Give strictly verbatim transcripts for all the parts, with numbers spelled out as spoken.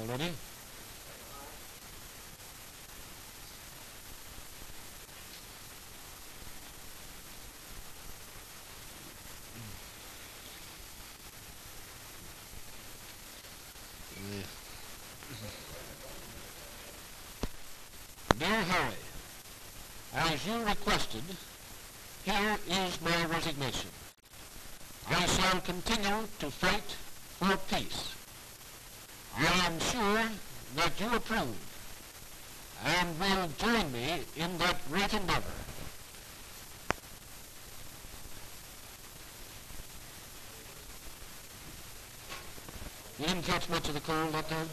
already. Dear Harry, as you requested, here is my resignation. I shall continue to fight for peace. I am sure that you approve and will join me in that great endeavor. You didn't catch much of the cold that time?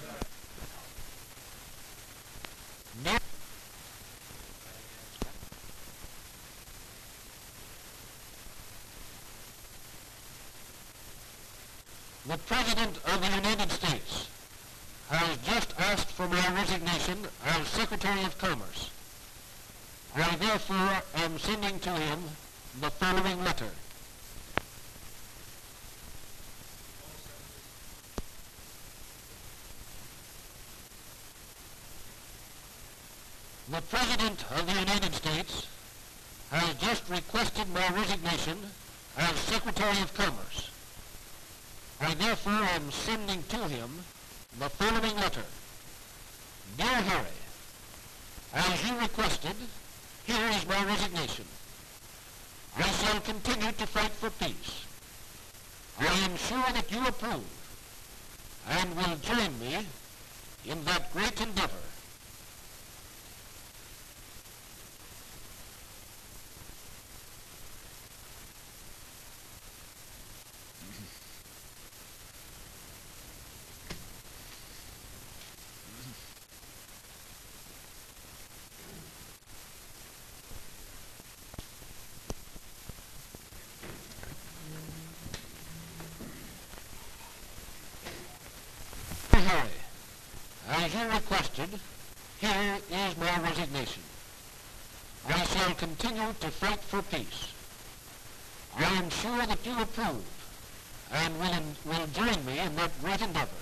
No. The President of the United States has just asked for my resignation as Secretary of Commerce. I therefore am sending to him the following letter. The President of the United States has just requested my resignation as Secretary of Commerce. I therefore am sending to him the following letter. Dear Harry, as you requested, here is my resignation. I shall continue to fight for peace. I am sure that you approve and will join me in that great endeavor. As you requested, here is my resignation. I shall continue to fight for peace. I am sure that you approve and will, will join me in that great endeavor.